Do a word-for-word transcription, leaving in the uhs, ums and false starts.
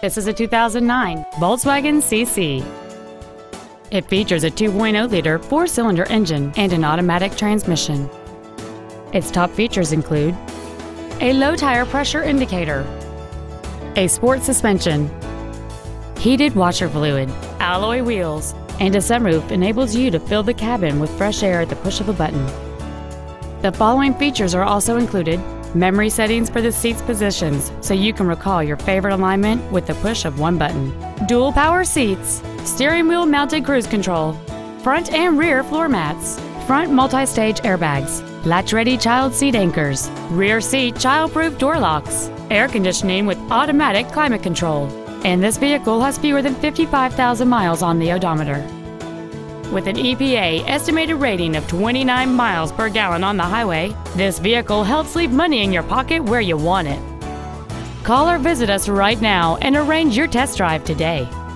This is a two thousand nine Volkswagen C C. It features a two point oh liter four-cylinder engine and an automatic transmission. Its top features include a low tire pressure indicator, a sport suspension, heated washer fluid, alloy wheels, and a sunroof enables you to fill the cabin with fresh air at the push of a button. The following features are also included: memory settings for the seat's positions, so you can recall your favorite alignment with the push of one button, dual power seats, steering wheel mounted cruise control, front and rear floor mats, front multi-stage airbags, latch-ready child seat anchors, rear seat child-proof door locks, air conditioning with automatic climate control, and this vehicle has fewer than fifty-five thousand miles on the odometer. With an E P A estimated rating of twenty-nine miles per gallon on the highway, this vehicle helps leave money in your pocket where you want it. Call or visit us right now and arrange your test drive today.